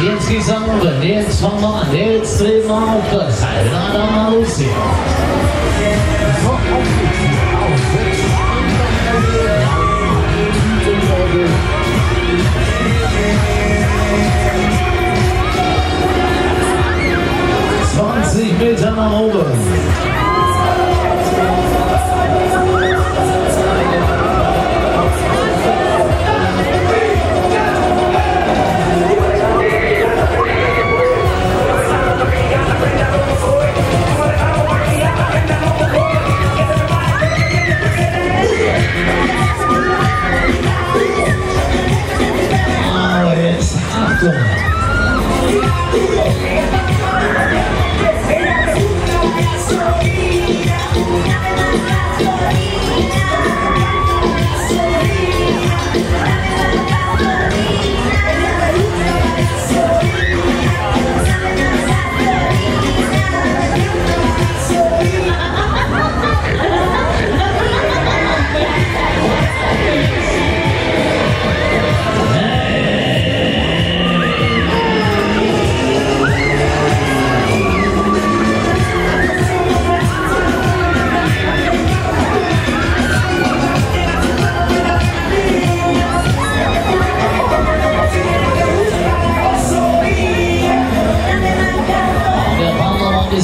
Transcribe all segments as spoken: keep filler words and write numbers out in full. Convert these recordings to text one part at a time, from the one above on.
Jetzt geht's an oben, jetzt fangen wir an, jetzt drehen wir auf das Salada Malusia. So, auf geht's, auf geht's, auf geht's, auf geht's, zwanzig Meter nach oben.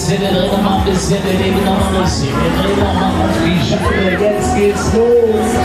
Wir drehen noch mal ein bisschen, wir leben noch mal ein bisschen, wir drehen noch mal ein bisschen, wir drehen noch mal ein bisschen, jetzt geht's los!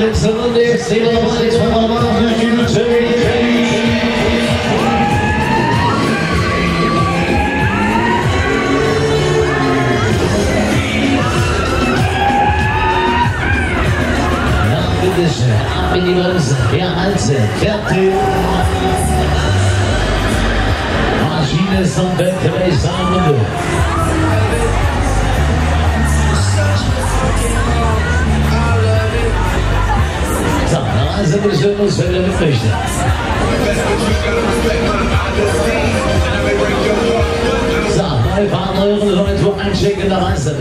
Letzte Runde, jetzt sehen wir uns jetzt von der Wand durch die Minute. Ja, bitte schön, ab in die Bremse, der Halse, fertig. Maschine ist am Bett, der ist am Runde. Also wir sehen uns, wenn ihr mit möchtet. So, neue Fahrten, eure Leute, einchecken in der Reise.